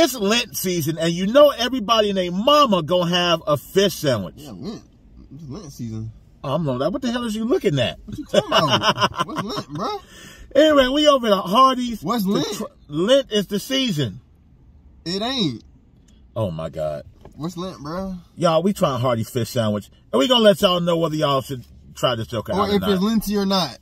It's Lent season, and you know everybody and their mama gonna have a fish sandwich. Yeah, Lent. It's Lent season. I'm like, what the hell is you looking at? What you talking about? What's Lent, bro? Anyway, we over at Hardee's. What's Lent? Lent is the season. It ain't. Oh, my God. What's Lent, bro? Y'all, we trying Hardee's fish sandwich, and we gonna let y'all know whether y'all should try this joker out or if it's Lenty or not.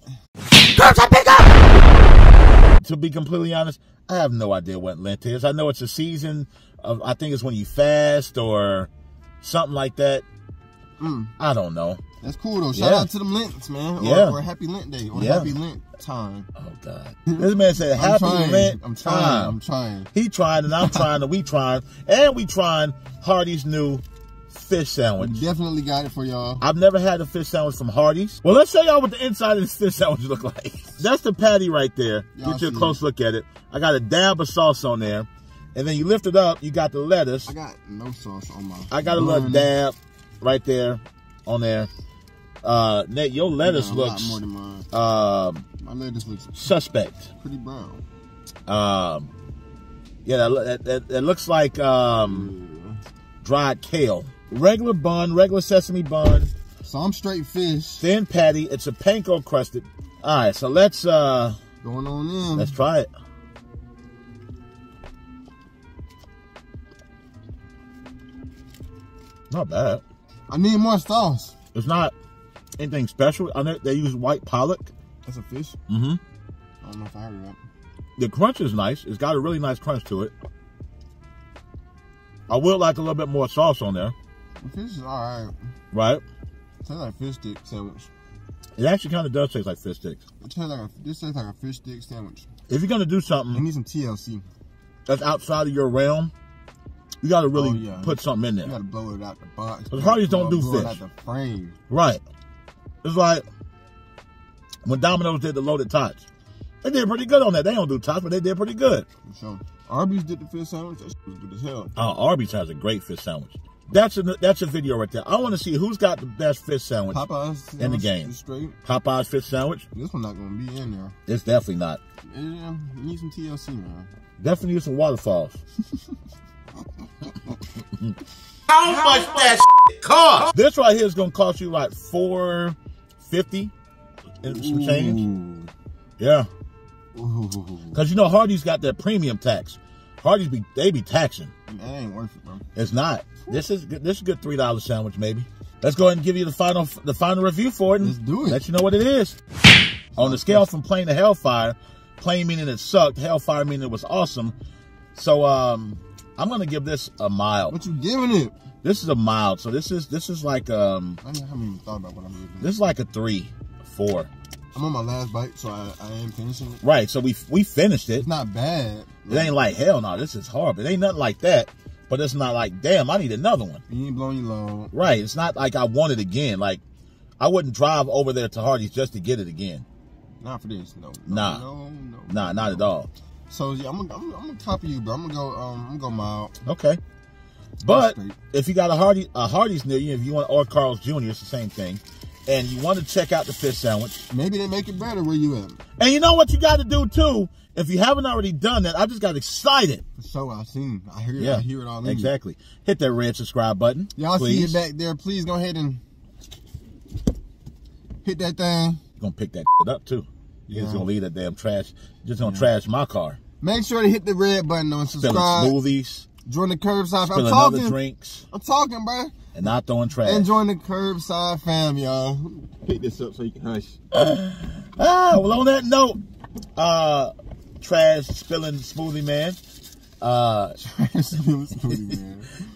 To be completely honest, I have no idea what Lent is. I know it's a season of, I think it's when you fast or something like that. I don't know. That's cool though. Shout out to them Lents, man. Or happy Lent day. Or happy Lent time. Oh God. This man said happy Lent time. I'm trying. He trying and I'm trying and we trying. And we trying Hardee's new fish sandwich. We definitely got it for y'all. I've never had a fish sandwich from Hardee's. Well, let's show y'all what the inside of this fish sandwich look like. That's the patty right there. Get you a close look at it. I got a dab of sauce on there. And then you lift it up, you got the lettuce. I got no sauce on my I got a little dab right there on there. Nate, your lettuce looks more than mine. My lettuce looks suspect. Pretty brown. Yeah, that looks like dried kale. Regular bun, regular sesame bun. So I'm straight fish. Thin patty. It's a panko crusted. All right, so let's going on in. Let's try it. Not bad. I need more sauce. It's not anything special. I know they use white pollock. That's a fish? Mm-hmm. I don't know if I heard of that. The crunch is nice. It's got a really nice crunch to it. I would like a little bit more sauce on there. The fish is all right. Right? It tastes like fish stick sandwich. It actually kind of does taste like fish sticks. It tastes like this tastes like a fish stick sandwich. If you're going to do something... You need some TLC. That's outside of your realm. You gotta really put something in there. You gotta blow it out the box. But Hardee's don't do fish. Blow it out the frame. Right. It's like when Domino's did the loaded tots. They did pretty good on that. They don't do tots, but they did pretty good. So Arby's did the fish sandwich. That shit was good as hell. Arby's has a great fish sandwich. That's a video right there. I want to see who's got the best fish sandwich Popeyes in the game. Straight. Popeye's fish sandwich. This one's not gonna be in there. It's definitely not. Yeah, we need some TLC, man. Definitely need some waterfalls. How much that shit cost? This right here is gonna cost you like $4.50 and some change. Yeah. Cause you know Hardee's got that premium tax. Hardee's they be taxing. That ain't worth it, bro. It's not. This is a good $3 sandwich maybe. Let's go ahead and give you the final review for it. Let's do it. Let you know what it is. On the scale from plain to hellfire, plain meaning it sucked, hellfire meaning it was awesome. So I'm gonna give this a mild. What you giving it? This is a mild, so this is like I haven't even thought about what I'm giving. This is like a 3, 4. I'm on my last bite, so I am finishing it. Right, so we finished it. It's not bad. It ain't like hell no, this is horrible. It ain't nothing like that, but it's not like damn, I need another one. You ain't blowing your load. Right, it's not like I want it again. Like I wouldn't drive over there to Hardee's just to get it again. Not for this, no. Nah, no. Nah, not at all. So yeah, I'm gonna copy you, bro. I'm gonna go mild. Okay, but if you got a Hardee's near you, if you want or Carl's Jr., it's the same thing, and you want to check out the fish sandwich, maybe they make it better where you at. And you know what you got to do too, if you haven't already done that. I just got excited. So I hear it all. In exactly. You. Hit that red subscribe button. Y'all see it back there. Please go ahead and hit that thing. You're gonna pick that shit up too. You're just gonna leave that damn trash. Just gonna trash my car. Make sure to hit the red button on subscribe. Spilling smoothies. Join the curbside. I'm talking. Drinks. I'm talking, bro. And not throwing trash. And join the curbside fam, y'all. Pick this up so you can hush. Well, on that note, trash spilling smoothie man.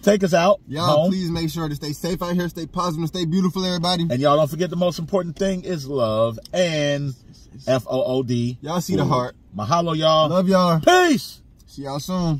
Take us out. Y'all please make sure to stay safe out here, stay positive, stay beautiful, everybody. And y'all don't forget the most important thing is love and FOOD. Y'all see the heart. Mahalo, y'all. Love y'all. Peace. See y'all soon.